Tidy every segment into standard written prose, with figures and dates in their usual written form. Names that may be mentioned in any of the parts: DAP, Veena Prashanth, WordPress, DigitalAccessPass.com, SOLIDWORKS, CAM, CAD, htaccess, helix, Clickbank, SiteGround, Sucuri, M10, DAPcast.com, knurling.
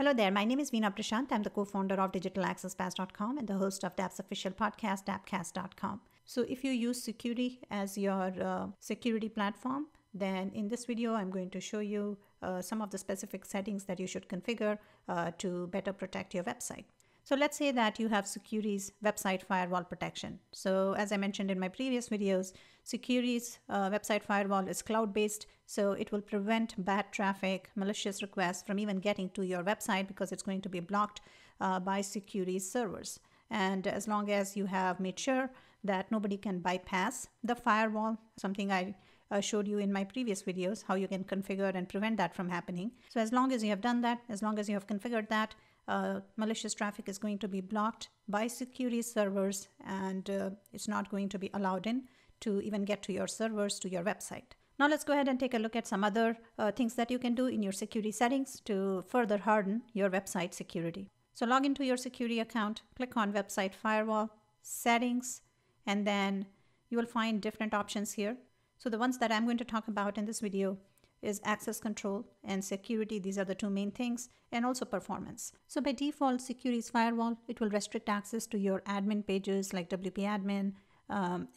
Hello there, my name is Veena Prashanth. I'm the co-founder of DigitalAccessPass.com and the host of DAP's official podcast, DAPcast.com. So if you use Sucuri as your security platform, then in this video, I'm going to show you some of the specific settings that you should configure to better protect your website. So let's say that you have Sucuri's website firewall protection. So as I mentioned in my previous videos, Sucuri's website firewall is cloud-based, so it will prevent bad traffic, malicious requests from even getting to your website because it's going to be blocked by Sucuri's servers. And as long as you have made sure that nobody can bypass the firewall, something I showed you in my previous videos, how you can configure and prevent that from happening. So as long as you have done that, as long as you have configured that, malicious traffic is going to be blocked by security servers, and it's not going to be allowed in to even get to your servers, to your website. Now let's go ahead and take a look at some other things that you can do in your security settings to further harden your website security. So log into your security account, click on website firewall, settings, and then you will find different options here. So the ones that I'm going to talk about in this video is access control and security. These are the two main things, and also performance. So by default, Sucuri's firewall, it will restrict access to your admin pages like WP admin,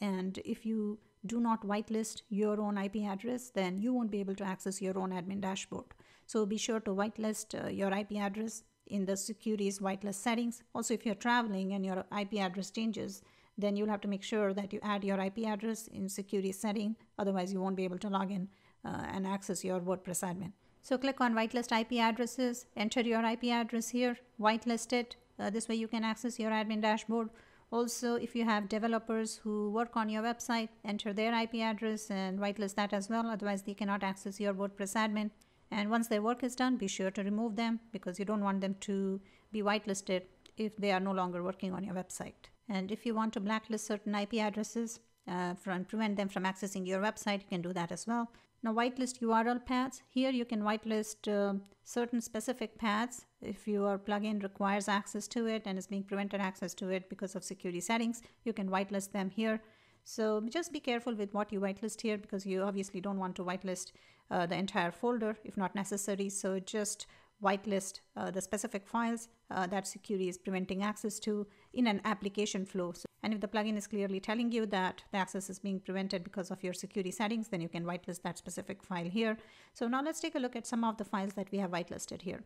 and if you do not whitelist your own IP address, then you won't be able to access your own admin dashboard. So be sure to whitelist your IP address in the Sucuri's whitelist settings. Also, if you're traveling and your IP address changes, then you'll have to make sure that you add your IP address in Sucuri's setting, otherwise you won't be able to log in and access your WordPress admin. So click on whitelist IP addresses, enter your IP address here, whitelist it. This way you can access your admin dashboard. Also, if you have developers who work on your website, enter their IP address and whitelist that as well. Otherwise, they cannot access your WordPress admin. And once their work is done, be sure to remove them because you don't want them to be whitelisted if they are no longer working on your website. And if you want to blacklist certain IP addresses and prevent them from accessing your website, you can do that as well. Now whitelist URL paths. Here you can whitelist certain specific paths. If your plugin requires access to it and is being prevented access to it because of security settings, you can whitelist them here. So just be careful with what you whitelist here because you obviously don't want to whitelist the entire folder if not necessary. So just whitelist the specific files that Sucuri is preventing access to in an application flow. And if the plugin is clearly telling you that the access is being prevented because of your security settings, then you can whitelist that specific file here. So now let's take a look at some of the files that we have whitelisted here.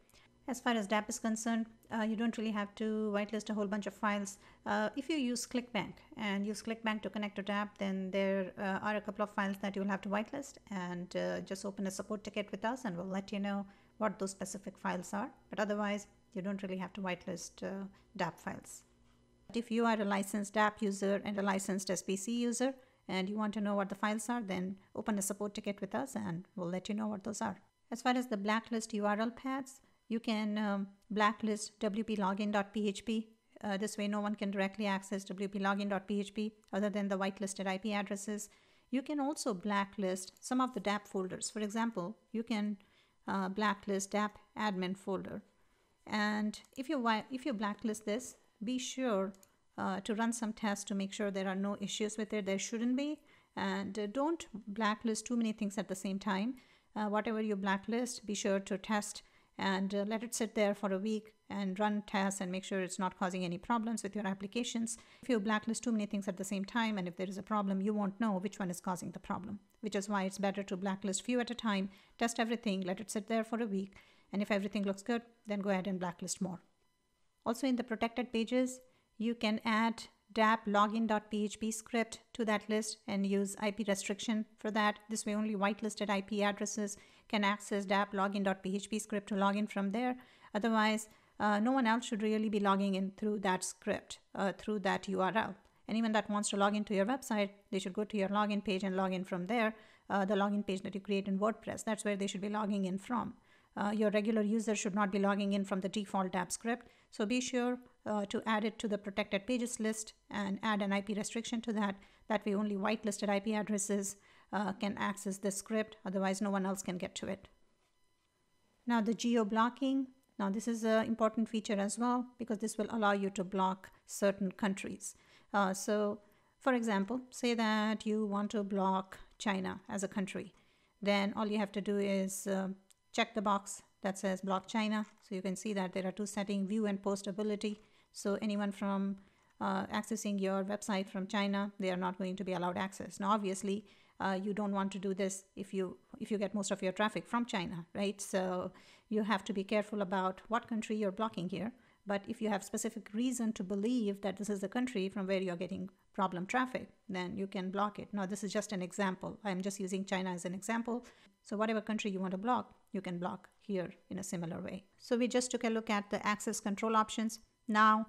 As far as DAP is concerned, you don't really have to whitelist a whole bunch of files. If you use Clickbank and use Clickbank to connect to DAP, then there are a couple of files that you'll have to whitelist, and just open a support ticket with us and we'll let you know what those specific files are. But otherwise, you don't really have to whitelist DAP files. But if you are a licensed DAP user and a licensed SPC user and you want to know what the files are, then open a support ticket with us and we'll let you know what those are. As far as the blacklist URL paths, you can blacklist wplogin.php. This way, no one can directly access wplogin.php other than the whitelisted IP addresses. You can also blacklist some of the DAP folders. For example, you can blacklist DAP admin folder, and if you blacklist this, be sure to run some tests to make sure there are no issues with it. There shouldn't be. And don't blacklist too many things at the same time. Whatever you blacklist, be sure to test and let it sit there for a week and run tests and make sure it's not causing any problems with your applications. If you blacklist too many things at the same time, and if there is a problem, you won't know which one is causing the problem, which is why it's better to blacklist few at a time, test everything, let it sit there for a week, and if everything looks good, then go ahead and blacklist more. Also, in the protected pages, you can add DAP login.php script to that list and use IP restriction for that. This way, only whitelisted IP addresses can access DAP login.php script to log in from there. Otherwise, no one else should really be logging in through that script, through that URL. Anyone that wants to log into your website, they should go to your login page and log in from there, the login page that you create in WordPress. That's where they should be logging in from. Your regular user should not be logging in from the default DAP script. So be sure to add it to the protected pages list and add an IP restriction to that. That way only whitelisted IP addresses can access this script. Otherwise, no one else can get to it. Now the geo-blocking. Now this is an important feature as well because this will allow you to block certain countries. So for example, say that you want to block China as a country. Then all you have to do is check the box that says block China. So you can see that there are two settings, view and postability. So anyone from accessing your website from China, they are not going to be allowed access. Now, obviously, you don't want to do this if you get most of your traffic from China, right? So you have to be careful about what country you're blocking here. But if you have specific reason to believe that this is the country from where you're getting problem traffic, then you can block it. Now, this is just an example. I'm just using China as an example. So whatever country you want to block, you can block here in a similar way. So we just took a look at the access control options. Now,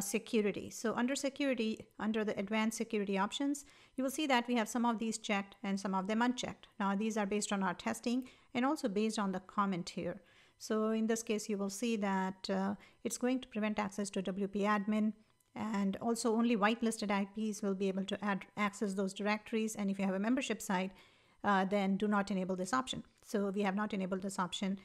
security. So under security, under the advanced security options, you will see that we have some of these checked and some of them unchecked. Now, these are based on our testing and also based on the comment here. So in this case, you will see that it's going to prevent access to WP admin, and also only whitelisted IPs will be able to access those directories. And if you have a membership site, then do not enable this option. So we have not enabled this option.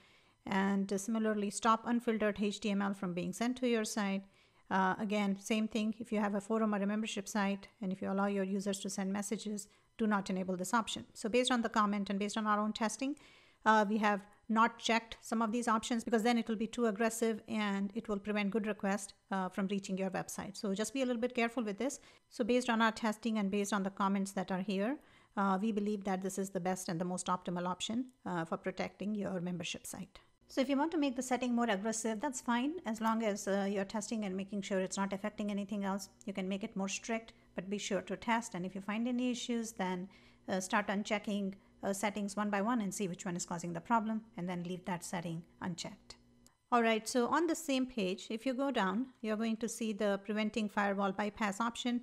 And similarly, stop unfiltered HTML from being sent to your site. Again, same thing, if you have a forum or a membership site, and if you allow your users to send messages, do not enable this option. So based on the comment and based on our own testing, we have not checked some of these options, because then it will be too aggressive and it will prevent good requests from reaching your website. So just be a little bit careful with this. So based on our testing and based on the comments that are here, we believe that this is the best and the most optimal option for protecting your membership site. So if you want to make the setting more aggressive, that's fine, as long as you're testing and making sure it's not affecting anything else. You can make it more strict, but be sure to test. And if you find any issues, then start unchecking settings one by one and see which one is causing the problem, and then leave that setting unchecked. All right, so on the same page, if you go down, you're going to see the preventing firewall bypass option.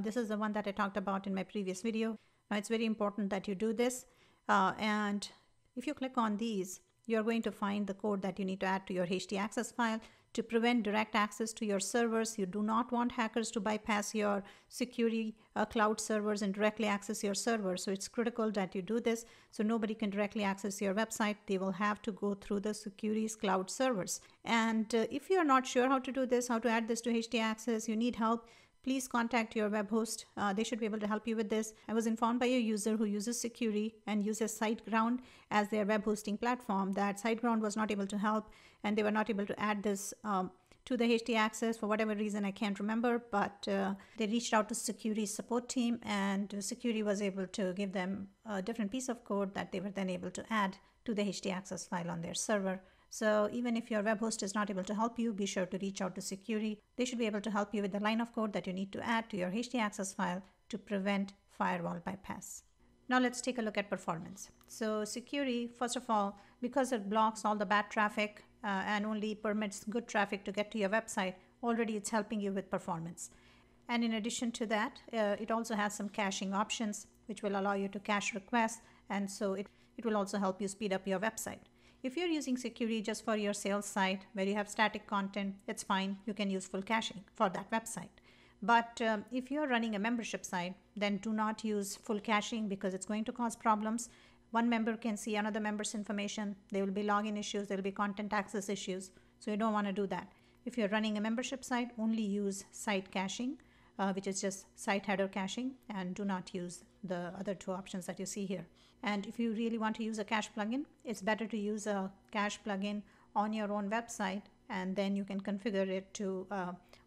This is the one that I talked about in my previous video. Now, it's very important that you do this. And if you click on these, you're going to find the code that you need to add to your htaccess file to prevent direct access to your servers. You do not want hackers to bypass your security cloud servers and directly access your server. So it's critical that you do this. So nobody can directly access your website. They will have to go through the Sucuri's cloud servers. And if you're not sure how to do this, how to add this to htaccess, you need help, please contact your web host. They should be able to help you with this. I was informed by a user who uses Sucuri and uses SiteGround as their web hosting platform that SiteGround was not able to help, and they were not able to add this to the htaccess for whatever reason. I can't remember, but they reached out to Sucuri's support team, and Sucuri was able to give them a different piece of code that they were then able to add to the htaccess file on their server. So even if your web host is not able to help you, be sure to reach out to Sucuri. They should be able to help you with the line of code that you need to add to your htaccess file to prevent firewall bypass. Now let's take a look at performance. So Sucuri, first of all, because it blocks all the bad traffic and only permits good traffic to get to your website, already it's helping you with performance. And in addition to that, it also has some caching options, which will allow you to cache requests, and so it will also help you speed up your website. If you're using Sucuri just for your sales site where you have static content, it's fine. You can use full caching for that website. But if you're running a membership site, then do not use full caching, because it's going to cause problems. One member can see another member's information. There will be login issues. There will be content access issues. So you don't want to do that. If you're running a membership site, only use site caching, which is just site header caching, and do not use the other two options that you see here. And if you really want to use a cache plugin, it's better to use a cache plugin on your own website, and then you can configure it to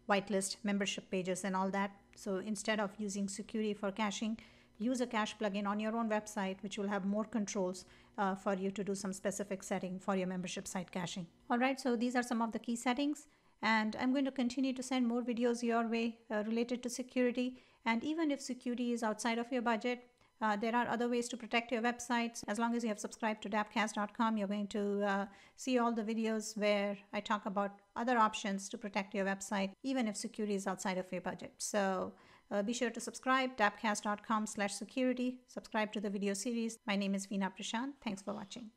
whitelist membership pages and all that. So instead of using Sucuri for caching, use a cache plugin on your own website, which will have more controls for you to do some specific setting for your membership site caching. All right, so these are some of the key settings, and I'm going to continue to send more videos your way related to security. And even if Sucuri is outside of your budget, there are other ways to protect your websites. As long as you have subscribed to DAPcast.com, you're going to see all the videos where I talk about other options to protect your website, even if Sucuri is outside of your budget. So be sure to subscribe, DAPcast.com/Sucuri. Subscribe to the video series. My name is Veena Prashanth. Thanks for watching.